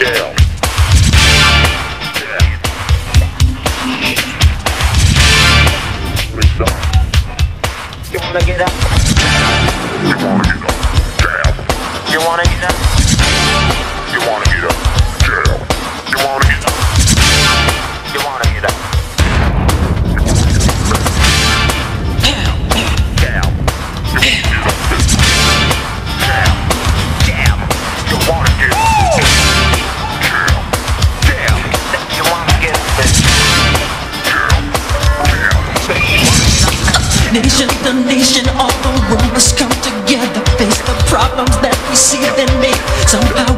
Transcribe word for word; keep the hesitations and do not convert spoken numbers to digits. jail. You wanna get up? You wanna get up? Jail. You wanna get up? You wanna get up? Jail. You wanna get up? You wanna get up? Jail. Jail. You wanna get up? Jail. Jail. You wanna get up? Jail. Jail. You wanna get up? Jail. Jail. Nation, the nation, all the rumors come together. Face the problems that we see, then make some.